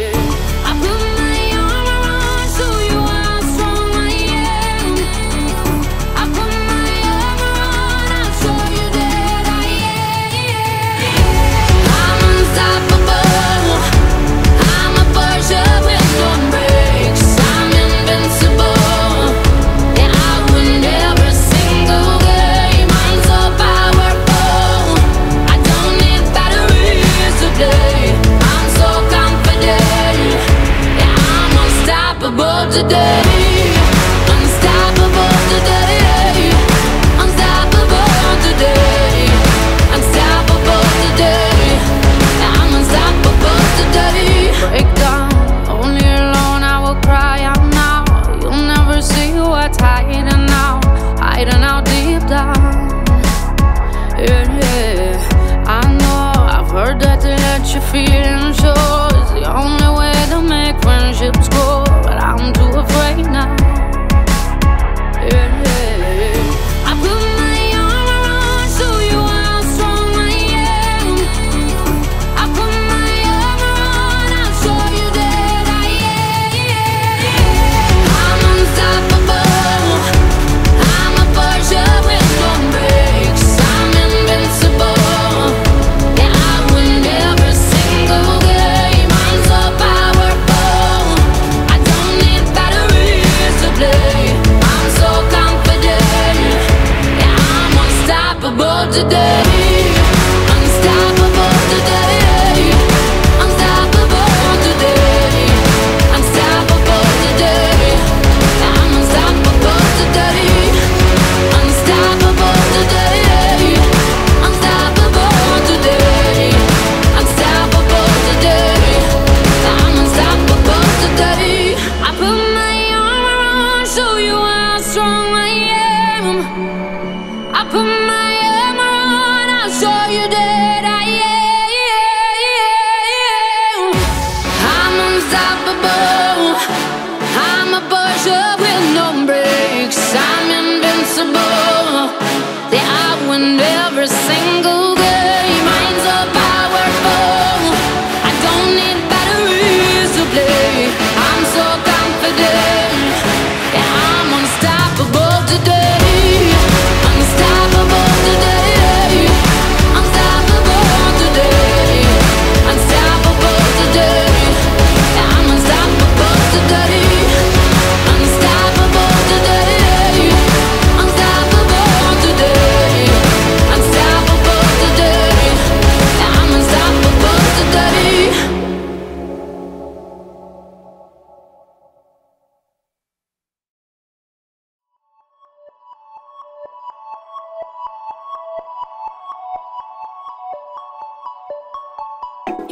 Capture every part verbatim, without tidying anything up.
yeah. Today, unstoppable today, unstoppable today, unstoppable today, I'm unstoppable today. Break down, only alone I will cry out now. You'll never see what's hiding out, hiding out deep down. Yeah, yeah, I know, I've heard that they let you feel and show. It's the only way to make friendships grow. I'm too afraid now. Yeah, yeah. I put my arm around, show you how strong I am. I put my arm around, I'll show you that I am. I'm unstoppable. I'm a virgin with no breaks. I'm invincible. Yeah, I win every single game. I'm so powerful. I'm so confident, yeah, I'm unstoppable today. Unstoppable today, unstoppable today, unstoppable today, I'm unstoppable today. Unstoppable today, unstoppable today, unstoppable today, I'm unstoppable today. I put my show you how strong I am. I put my arm on, I'll show you that I am. I'm unstoppable. I'm a virgin with no breaks. I'm invincible. Yeah, I win every single game. I'm so powerful. I don't need batteries to play. I'm so confident.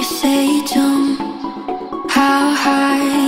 Say, jump, how high?